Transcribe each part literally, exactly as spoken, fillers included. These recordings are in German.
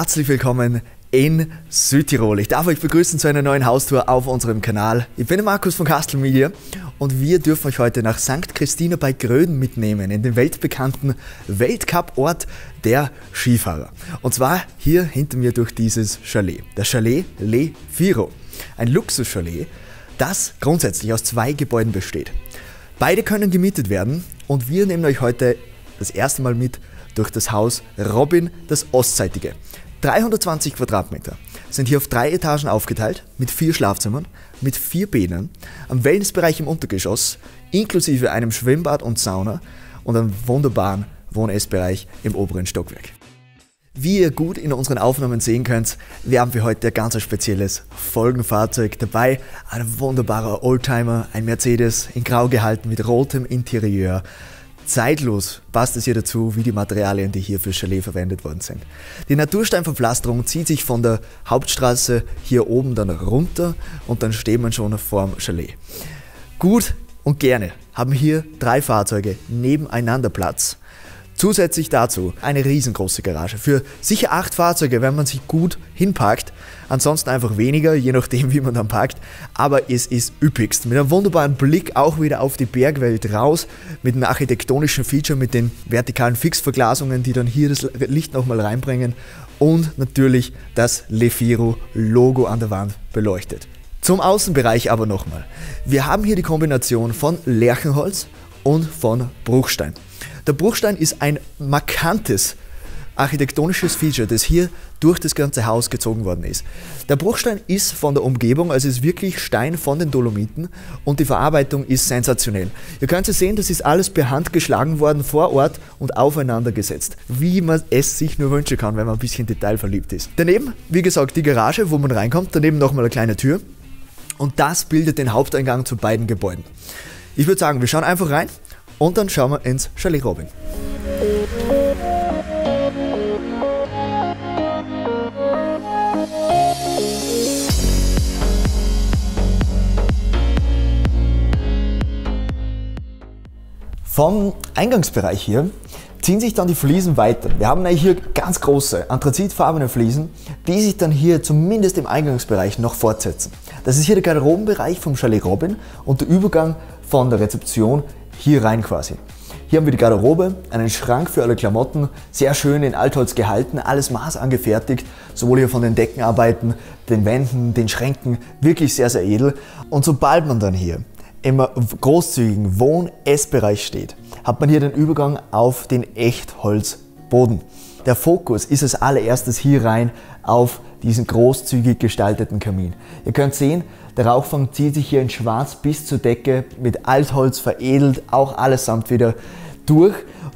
Herzlich willkommen in Südtirol. Ich darf euch begrüßen zu einer neuen Haustour auf unserem Kanal. Ich bin der Markus von K A S T L Media und wir dürfen euch heute nach Sankt Christina bei Gröden mitnehmen, in den weltbekannten Weltcup-Ort der Skifahrer. Und zwar hier hinter mir durch dieses Chalet. Das Chalet LEFIRO. Ein Luxuschalet, das grundsätzlich aus zwei Gebäuden besteht. Beide können gemietet werden und wir nehmen euch heute das erste Mal mit durch das Haus Robin, das ostseitige. dreihundertzwanzig Quadratmeter sind hier auf drei Etagen aufgeteilt, mit vier Schlafzimmern, mit vier Bädern, am Wellnessbereich im Untergeschoss, inklusive einem Schwimmbad und Sauna und einem wunderbaren Wohn-Essbereich im oberen Stockwerk. Wie ihr gut in unseren Aufnahmen sehen könnt, wir haben für heute ein ganz spezielles Folgenfahrzeug dabei. Ein wunderbarer Oldtimer, ein Mercedes, in Grau gehalten mit rotem Interieur. Zeitlos passt es hier dazu, wie die Materialien, die hier für Chalet verwendet worden sind. Die Natursteinverpflasterung zieht sich von der Hauptstraße hier oben dann runter und dann steht man schon vorm Chalet. Gut und gerne haben hier drei Fahrzeuge nebeneinander Platz. Zusätzlich dazu eine riesengroße Garage für sicher acht Fahrzeuge, wenn man sich gut hinpackt. Ansonsten einfach weniger, je nachdem wie man dann packt. Aber es ist üppigst. Mit einem wunderbaren Blick auch wieder auf die Bergwelt raus. Mit einem architektonischen Feature, mit den vertikalen Fixverglasungen, die dann hier das Licht nochmal reinbringen. Und natürlich das LEFIRO-Logo an der Wand beleuchtet. Zum Außenbereich aber nochmal. Wir haben hier die Kombination von Lärchenholz und von Bruchstein. Der Bruchstein ist ein markantes architektonisches Feature, das hier durch das ganze Haus gezogen worden ist. Der Bruchstein ist von der Umgebung, also ist wirklich Stein von den Dolomiten und die Verarbeitung ist sensationell. Ihr könnt es sehen, das ist alles per Hand geschlagen worden, vor Ort und aufeinander gesetzt, wie man es sich nur wünschen kann, wenn man ein bisschen detailverliebt ist. Daneben, wie gesagt, die Garage, wo man reinkommt, daneben nochmal eine kleine Tür und das bildet den Haupteingang zu beiden Gebäuden. Ich würde sagen, wir schauen einfach rein. Und dann schauen wir ins Chalet Robin. Vom Eingangsbereich hier ziehen sich dann die Fliesen weiter. Wir haben hier ganz große, anthrazitfarbene Fliesen, die sich dann hier zumindest im Eingangsbereich noch fortsetzen. Das ist hier der Garderobenbereich vom Chalet Robin und der Übergang von der Rezeption hier rein quasi. Hier haben wir die Garderobe, einen Schrank für alle Klamotten, sehr schön in Altholz gehalten, alles maßangefertigt, sowohl hier von den Deckenarbeiten, den Wänden, den Schränken, wirklich sehr, sehr edel. Und sobald man dann hier im großzügigen Wohn-Essbereich steht, hat man hier den Übergang auf den Echtholzboden. Der Fokus ist als allererstes hier rein auf diesen großzügig gestalteten Kamin. Ihr könnt sehen, der Rauchfang zieht sich hier in Schwarz bis zur Decke, mit Altholz veredelt, auch allesamt wieder durch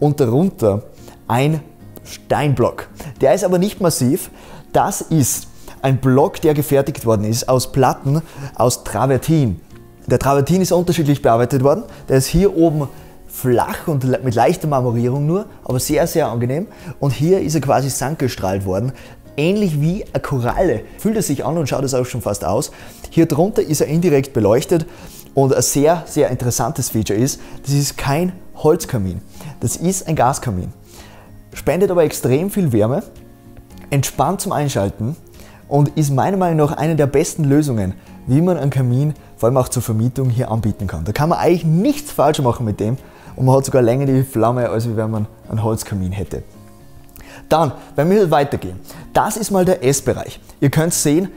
und darunter ein Steinblock. Der ist aber nicht massiv, das ist ein Block, der gefertigt worden ist aus Platten, aus Travertin. Der Travertin ist unterschiedlich bearbeitet worden, der ist hier oben flach und mit leichter Marmorierung nur, aber sehr, sehr angenehm und hier ist er quasi sandgestrahlt worden. Ähnlich wie eine Koralle, fühlt es sich an und schaut es auch schon fast aus. Hier drunter ist er indirekt beleuchtet und ein sehr, sehr interessantes Feature ist, das ist kein Holzkamin, das ist ein Gaskamin. Spendet aber extrem viel Wärme, entspannt zum Einschalten und ist meiner Meinung nach eine der besten Lösungen, wie man einen Kamin vor allem auch zur Vermietung hier anbieten kann. Da kann man eigentlich nichts falsch machen mit dem und man hat sogar länger die Flamme, als wenn man einen Holzkamin hätte. Dann, wenn wir weitergehen, das ist mal der Essbereich. Ihr könnt sehen,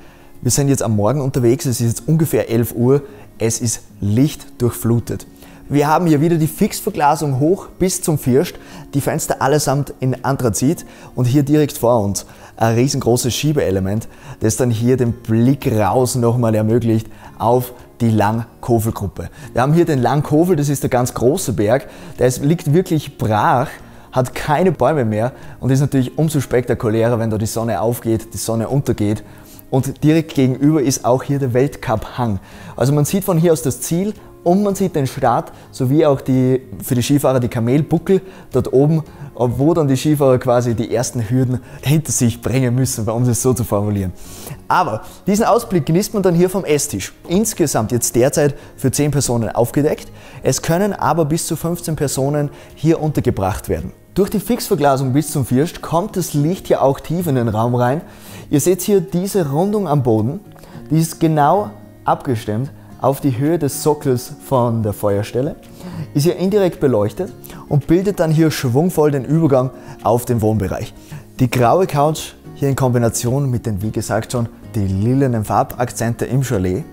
wir sind jetzt am Morgen unterwegs, es ist jetzt ungefähr elf Uhr, es ist lichtdurchflutet. Wir haben hier wieder die Fixverglasung hoch bis zum First, die Fenster allesamt in Anthrazit und hier direkt vor uns ein riesengroßes Schiebeelement, das dann hier den Blick raus nochmal ermöglicht auf die Langkofelgruppe. Wir haben hier den Langkofel, das ist der ganz große Berg, der liegt wirklich brach, hat keine Bäume mehr und ist natürlich umso spektakulärer, wenn da die Sonne aufgeht, die Sonne untergeht und direkt gegenüber ist auch hier der Weltcup-Hang. Also man sieht von hier aus das Ziel und man sieht den Start sowie auch die, für die Skifahrer die Kamelbuckel dort oben, wo dann die Skifahrer quasi die ersten Hürden hinter sich bringen müssen, um das so zu formulieren. Aber diesen Ausblick genießt man dann hier vom Esstisch. Insgesamt jetzt derzeit für zehn Personen aufgedeckt. Es können aber bis zu fünfzehn Personen hier untergebracht werden. Durch die Fixverglasung bis zum First kommt das Licht ja auch tief in den Raum rein. Ihr seht hier diese Rundung am Boden, die ist genau abgestimmt auf die Höhe des Sockels von der Feuerstelle, ist hier indirekt beleuchtet und bildet dann hier schwungvoll den Übergang auf den Wohnbereich. Die graue Couch hier in Kombination mit den, wie gesagt schon, die lilenen Farbakzente im Chalet,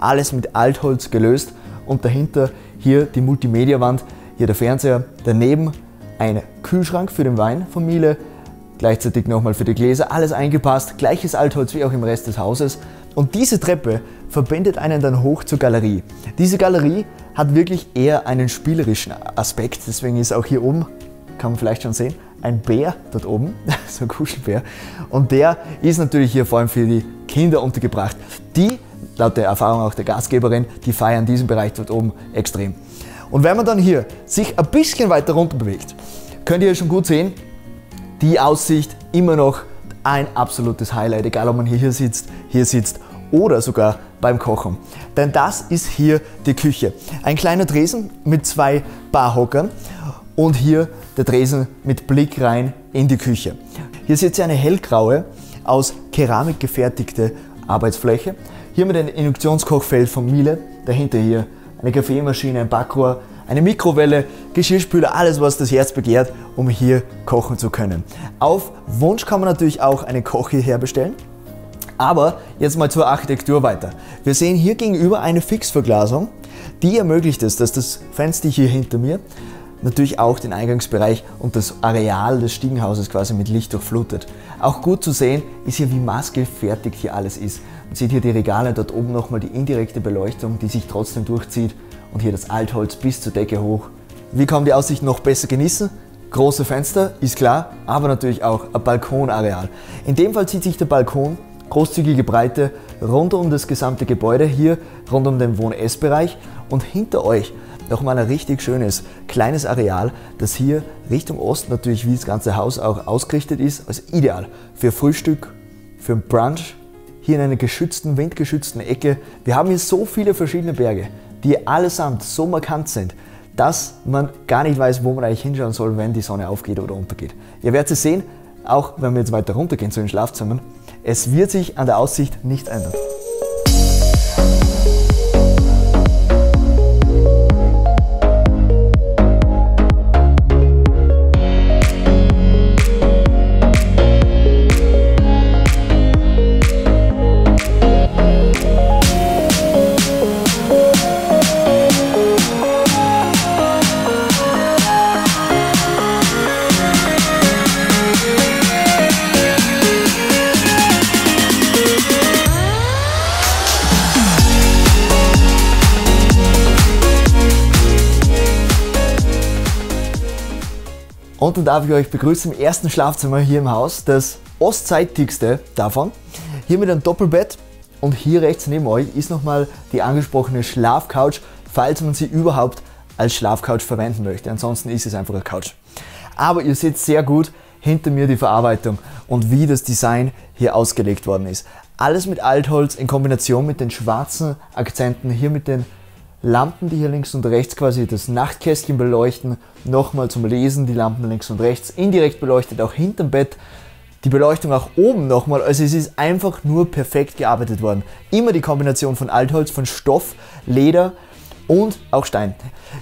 alles mit Altholz gelöst und dahinter hier die Multimedia-Wand, hier der Fernseher, daneben ein Kühlschrank für den Wein von Miele, gleichzeitig nochmal für die Gläser, alles eingepasst, gleiches Altholz wie auch im Rest des Hauses. Und diese Treppe verbindet einen dann hoch zur Galerie. Diese Galerie hat wirklich eher einen spielerischen Aspekt, deswegen ist auch hier oben, kann man vielleicht schon sehen, ein Bär dort oben, so ein Kuschelbär. Und der ist natürlich hier vor allem für die Kinder untergebracht. Die, laut der Erfahrung auch der Gastgeberin, die feiern diesen Bereich dort oben extrem. Und wenn man dann hier sich ein bisschen weiter runter bewegt, könnt ihr schon gut sehen, die Aussicht immer noch ein absolutes Highlight, egal ob man hier sitzt, hier sitzt oder sogar beim Kochen. Denn das ist hier die Küche. Ein kleiner Tresen mit zwei Barhockern und hier der Tresen mit Blick rein in die Küche. Hier seht ihr eine hellgraue, aus Keramik gefertigte Arbeitsfläche. Hier mit einem Induktionskochfeld von Miele, dahinter hier eine Kaffeemaschine, ein Backrohr, eine Mikrowelle, Geschirrspüler, alles was das Herz begehrt, um hier kochen zu können. Auf Wunsch kann man natürlich auch eine Koche herbestellen. Aber jetzt mal zur Architektur weiter. Wir sehen hier gegenüber eine Fixverglasung, die ermöglicht es, dass das Fenster hier hinter mir natürlich auch den Eingangsbereich und das Areal des Stiegenhauses quasi mit Licht durchflutet. Auch gut zu sehen ist hier, wie maßgefertigt hier alles ist. Man sieht hier die Regale, dort oben nochmal die indirekte Beleuchtung, die sich trotzdem durchzieht und hier das Altholz bis zur Decke hoch. Wie kann man die Aussicht noch besser genießen? Große Fenster, ist klar, aber natürlich auch ein Balkonareal. In dem Fall zieht sich der Balkon, großzügige Breite, rund um das gesamte Gebäude, hier rund um den Wohn-Ess-Bereich und hinter euch nochmal ein richtig schönes, kleines Areal, das hier Richtung Osten natürlich wie das ganze Haus auch ausgerichtet ist, also ideal für Frühstück, für einen Brunch, hier in einer geschützten, windgeschützten Ecke. Wir haben hier so viele verschiedene Berge, die allesamt so markant sind, dass man gar nicht weiß, wo man eigentlich hinschauen soll, wenn die Sonne aufgeht oder untergeht. Ihr werdet es sehen, auch wenn wir jetzt weiter runtergehen zu den Schlafzimmern, es wird sich an der Aussicht nicht ändern. Und dann darf ich euch begrüßen im ersten Schlafzimmer hier im Haus, das ostseitigste davon. Hier mit einem Doppelbett und hier rechts neben euch ist nochmal die angesprochene Schlafcouch, falls man sie überhaupt als Schlafcouch verwenden möchte. Ansonsten ist es einfach eine Couch. Aber ihr seht sehr gut hinter mir die Verarbeitung und wie das Design hier ausgelegt worden ist. Alles mit Altholz in Kombination mit den schwarzen Akzenten, hier mit den Lampen, die hier links und rechts quasi das Nachtkästchen beleuchten, nochmal zum Lesen, die Lampen links und rechts, indirekt beleuchtet auch hinterm Bett, die Beleuchtung auch oben nochmal, also es ist einfach nur perfekt gearbeitet worden. Immer die Kombination von Altholz, von Stoff, Leder und auch Stein.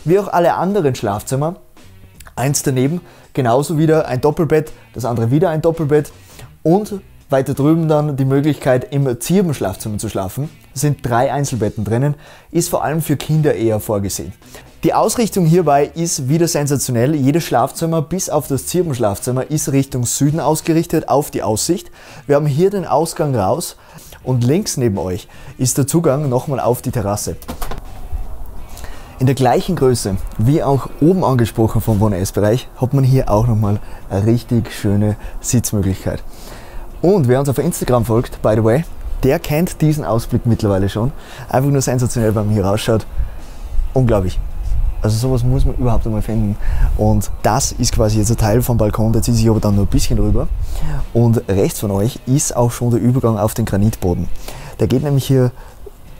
Wie auch alle anderen Schlafzimmer, eins daneben, genauso wieder ein Doppelbett, das andere wieder ein Doppelbett und weiter drüben dann die Möglichkeit, im Zirbenschlafzimmer zu schlafen. Es sind drei Einzelbetten drinnen, ist vor allem für Kinder eher vorgesehen. Die Ausrichtung hierbei ist wieder sensationell. Jedes Schlafzimmer bis auf das Zirbenschlafzimmer ist Richtung Süden ausgerichtet auf die Aussicht. Wir haben hier den Ausgang raus und links neben euch ist der Zugang nochmal auf die Terrasse. In der gleichen Größe, wie auch oben angesprochen vom Wohn-Ess-Bereich, hat man hier auch nochmal eine richtig schöne Sitzmöglichkeit. Und wer uns auf Instagram folgt, by the way, der kennt diesen Ausblick mittlerweile schon. Einfach nur sensationell, wenn man hier rausschaut. Unglaublich. Also sowas muss man überhaupt einmal finden. Und das ist quasi jetzt ein Teil vom Balkon, der zieht sich aber dann nur ein bisschen rüber. Und rechts von euch ist auch schon der Übergang auf den Granitboden. Der geht nämlich hier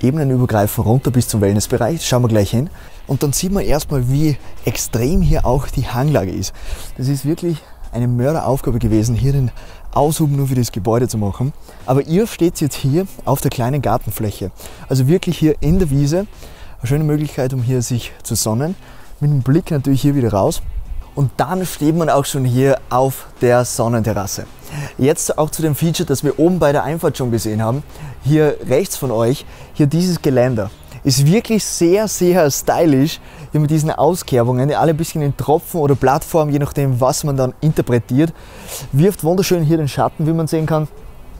ebenenübergreifend runter bis zum Wellnessbereich. Schauen wir gleich hin. Und dann sieht man erstmal, wie extrem hier auch die Hanglage ist. Das ist wirklich eine Mörderaufgabe gewesen, hier den Aushub nur für das Gebäude zu machen. Aber ihr steht jetzt hier auf der kleinen Gartenfläche. Also wirklich hier in der Wiese. Eine schöne Möglichkeit, um hier sich zu sonnen. Mit dem Blick natürlich hier wieder raus. Und dann steht man auch schon hier auf der Sonnenterrasse. Jetzt auch zu dem Feature, das wir oben bei der Einfahrt schon gesehen haben. Hier rechts von euch, hier dieses Geländer. Ist wirklich sehr, sehr stylisch, hier mit diesen Auskerbungen, die alle ein bisschen in Tropfen oder Plattformen, je nachdem, was man dann interpretiert. Wirft wunderschön hier den Schatten, wie man sehen kann.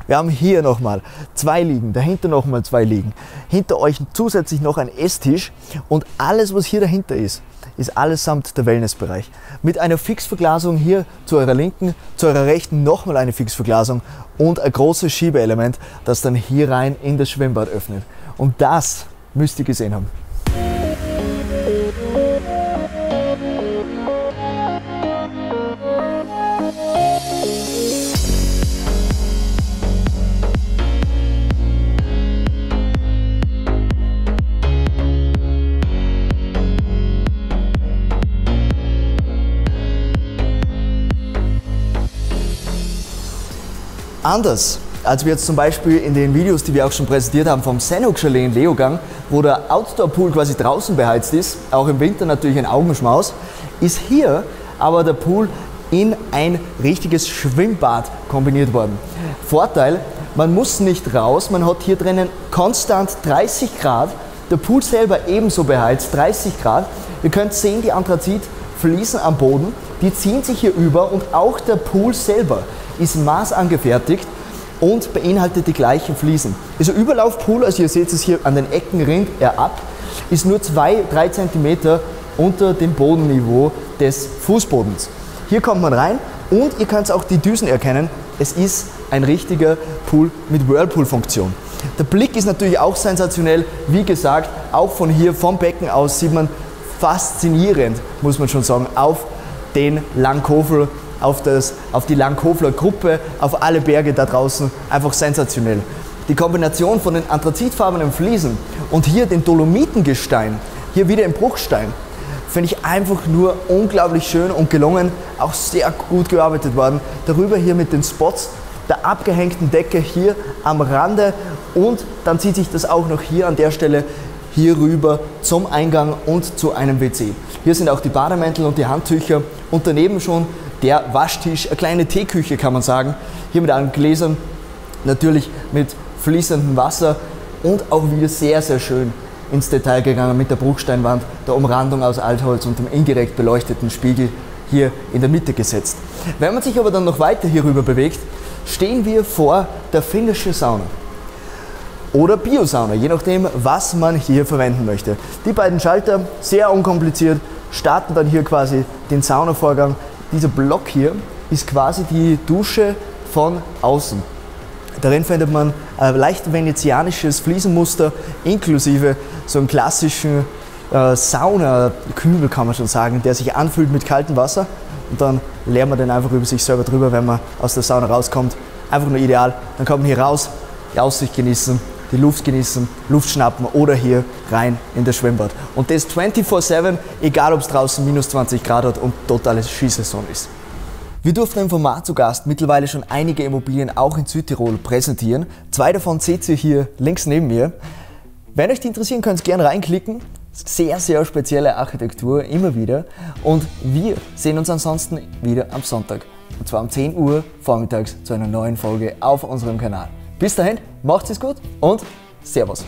Wir haben hier nochmal zwei Liegen, dahinter nochmal zwei Liegen. Hinter euch zusätzlich noch ein Esstisch und alles, was hier dahinter ist, ist allesamt der Wellnessbereich. Mit einer Fixverglasung hier zu eurer Linken, zu eurer Rechten nochmal eine Fixverglasung und ein großes Schiebeelement, das dann hier rein in das Schwimmbad öffnet. Und das müsst ihr gesehen haben. Anders als wir jetzt zum Beispiel in den Videos, die wir auch schon präsentiert haben vom Senno-Chalet in Leogang, wo der Outdoor-Pool quasi draußen beheizt ist, auch im Winter natürlich ein Augenschmaus, ist hier aber der Pool in ein richtiges Schwimmbad kombiniert worden. Vorteil, man muss nicht raus, man hat hier drinnen konstant dreißig Grad, der Pool selber ebenso beheizt, dreißig Grad. Ihr könnt sehen, die Anthrazitfliesen am Boden, die ziehen sich hier über und auch der Pool selber ist maßangefertigt und beinhaltet die gleichen Fliesen. Also Überlaufpool, also ihr seht es hier an den Ecken, rinnt er ab, ist nur zwei bis drei Zentimeter unter dem Bodenniveau des Fußbodens. Hier kommt man rein und ihr könnt auch die Düsen erkennen, es ist ein richtiger Pool mit Whirlpool-Funktion. Der Blick ist natürlich auch sensationell, wie gesagt, auch von hier, vom Becken aus sieht man faszinierend, muss man schon sagen, auf den Langkofel. Auf, das, auf die Langkofelgruppe, auf alle Berge da draußen, einfach sensationell. Die Kombination von den anthrazitfarbenen Fliesen und hier den Dolomitengestein, hier wieder im Bruchstein, finde ich einfach nur unglaublich schön und gelungen, auch sehr gut gearbeitet worden. Darüber hier mit den Spots, der abgehängten Decke hier am Rande und dann zieht sich das auch noch hier an der Stelle hier rüber zum Eingang und zu einem W C. Hier sind auch die Bademäntel und die Handtücher und daneben schon der Waschtisch, eine kleine Teeküche kann man sagen, hier mit allen Gläsern, natürlich mit fließendem Wasser und auch wieder sehr, sehr schön ins Detail gegangen mit der Bruchsteinwand, der Umrandung aus Altholz und dem indirekt beleuchteten Spiegel hier in der Mitte gesetzt. Wenn man sich aber dann noch weiter hierüber bewegt, stehen wir vor der finnischen Sauna oder Biosauna, je nachdem, was man hier verwenden möchte. Die beiden Schalter, sehr unkompliziert, starten dann hier quasi den Saunavorgang. Dieser Block hier ist quasi die Dusche von außen. Darin findet man ein leicht venezianisches Fliesenmuster inklusive so einen klassischen äh, Saunakübel, kann man schon sagen, der sich anfüllt mit kaltem Wasser. Und dann leert man den einfach über sich selber drüber, wenn man aus der Sauna rauskommt. Einfach nur ideal. Dann kommt man hier raus, die Aussicht genießen, die Luft genießen, Luft schnappen oder hier rein in das Schwimmbad. Und das vierundzwanzig sieben, egal ob es draußen minus zwanzig Grad hat und totale Skisaison ist. Wir durften im Format zu Gast mittlerweile schon einige Immobilien auch in Südtirol präsentieren. Zwei davon seht ihr hier links neben mir. Wenn euch die interessieren, könnt ihr gerne reinklicken. Sehr, sehr spezielle Architektur, immer wieder. Und wir sehen uns ansonsten wieder am Sonntag. Und zwar um zehn Uhr vormittags zu einer neuen Folge auf unserem Kanal. Bis dahin, macht's es gut und Servus.